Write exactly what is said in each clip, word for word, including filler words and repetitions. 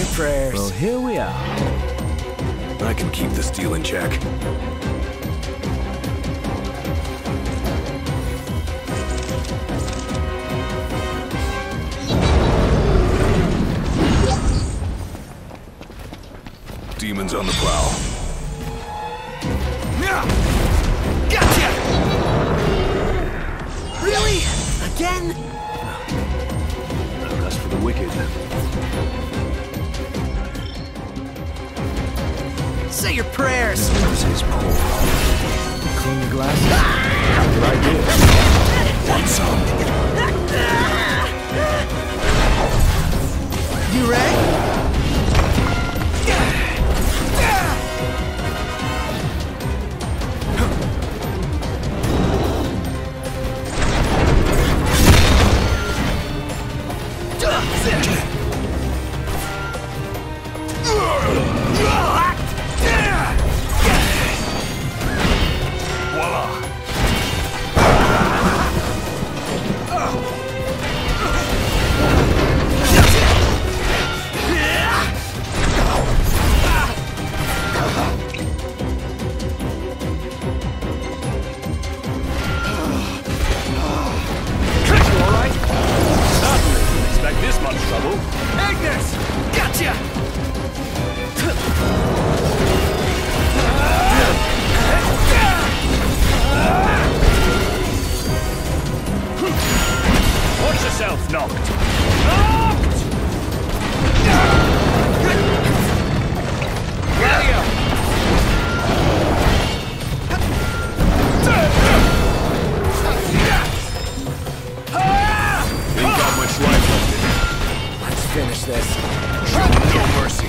your prayers. Well, here we are. I can keep this deal in check. Demons on the prowl. Gotcha! Really? Again? That's for the wicked. Say your prayers! This is cool. Clean your glasses. Ah! Good idea. Want some? You ready? Ignis! Gotcha! Watch yourself, Noct! Noct! Ain't got much life left. Finish this. Show no mercy.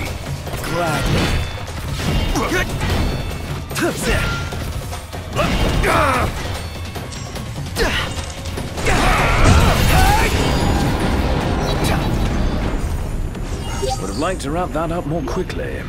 Gladly. Would have liked to wrap that up more quickly.